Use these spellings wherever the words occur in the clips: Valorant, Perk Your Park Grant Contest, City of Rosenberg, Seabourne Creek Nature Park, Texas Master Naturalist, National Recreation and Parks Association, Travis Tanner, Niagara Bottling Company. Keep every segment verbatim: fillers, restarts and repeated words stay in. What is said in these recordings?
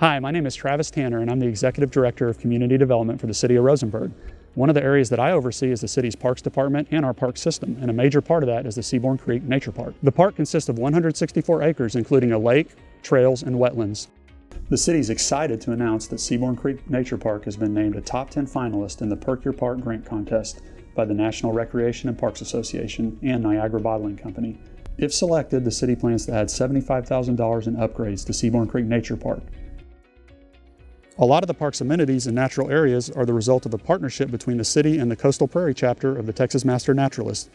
Hi, my name is Travis Tanner, and I'm the Executive Director of Community Development for the City of Rosenberg. One of the areas that I oversee is the city's parks department and our park system, and a major part of that is the Seabourne Creek Nature Park. The park consists of one hundred sixty-four acres, including a lake, trails, and wetlands. The city's excited to announce that Seabourne Creek Nature Park has been named a top ten finalist in the Perk Your Park Grant Contest by the National Recreation and Parks Association and Niagara Bottling Company. If selected, the city plans to add seventy-five thousand dollars in upgrades to Seabourne Creek Nature Park. A lot of the park's amenities and natural areas are the result of a partnership between the city and the Coastal Prairie chapter of the Texas Master Naturalist.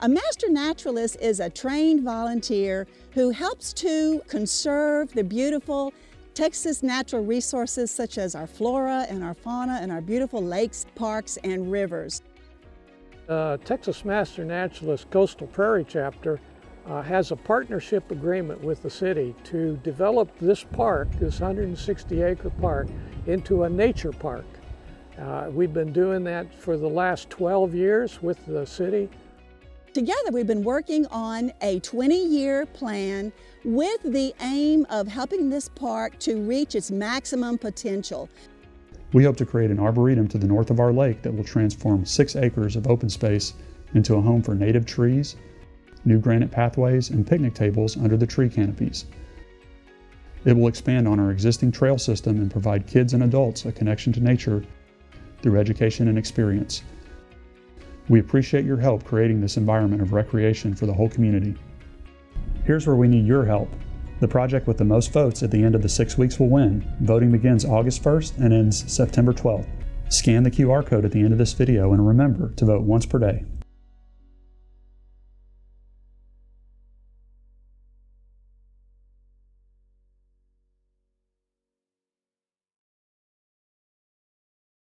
A Master Naturalist is a trained volunteer who helps to conserve the beautiful Texas natural resources such as our flora and our fauna and our beautiful lakes, parks, and rivers. The Texas Master Naturalist Coastal Prairie chapter Uh, has a partnership agreement with the city to develop this park, this one hundred sixty acre park, into a nature park. Uh, we've been doing that for the last twelve years with the city. Together we've been working on a twenty year plan with the aim of helping this park to reach its maximum potential. We hope to create an arboretum to the north of our lake that will transform six acres of open space into a home for native trees, new granite pathways, and picnic tables under the tree canopies. It will expand on our existing trail system and provide kids and adults a connection to nature through education and experience. We appreciate your help creating this environment of recreation for the whole community. Here's where we need your help. The project with the most votes at the end of the six weeks will win. Voting begins August first and ends September twelfth. Scan the Q R code at the end of this video and remember to vote once per day.